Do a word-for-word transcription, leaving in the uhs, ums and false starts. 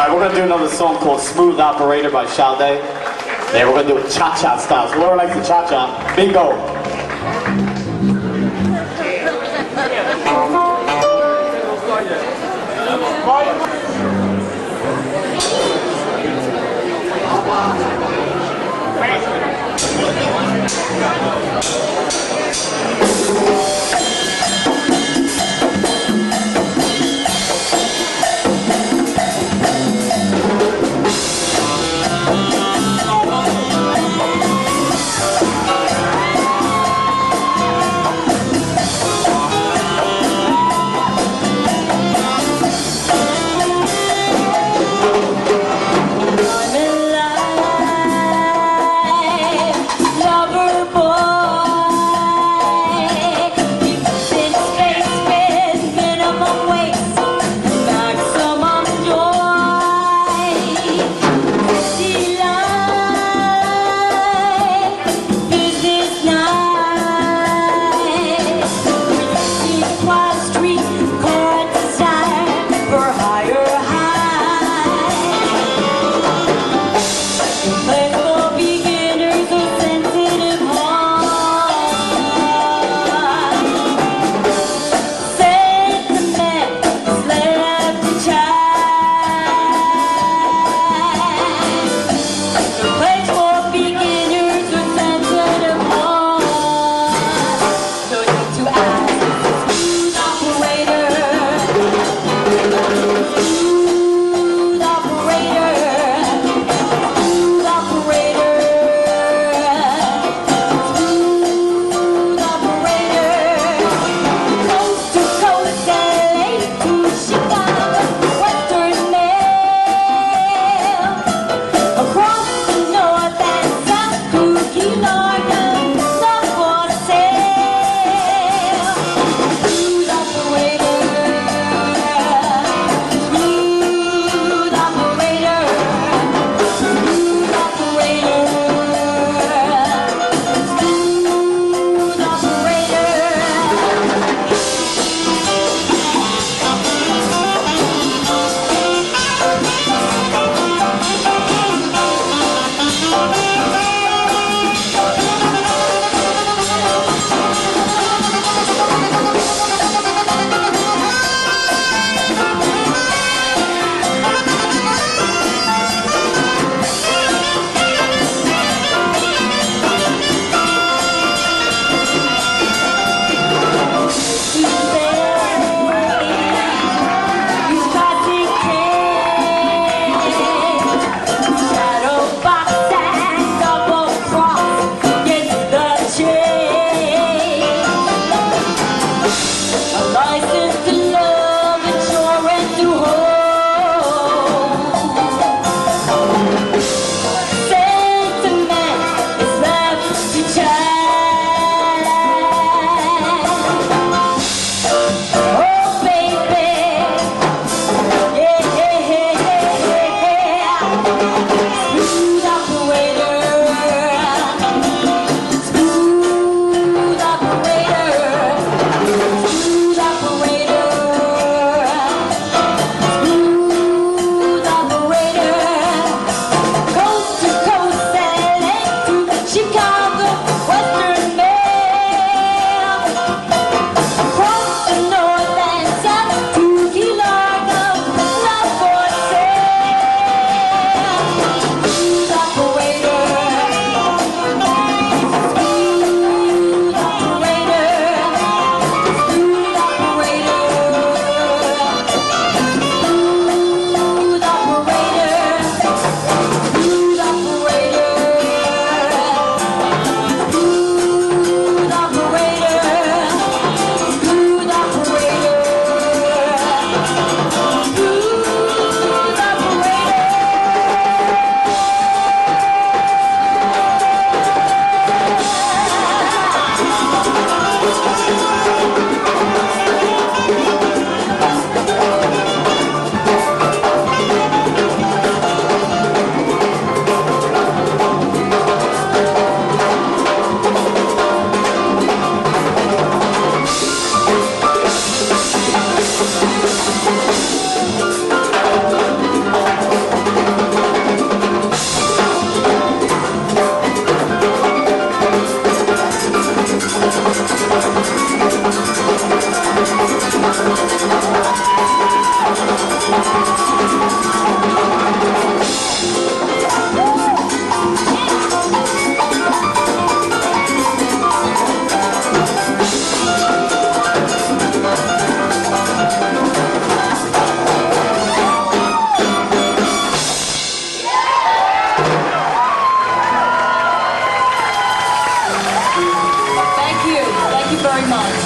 Alright, we're going to do another song called Smooth Operator by Sade. And we're going to do a cha-cha style. So whoever likes the cha-cha, bingo! Hey! Come on.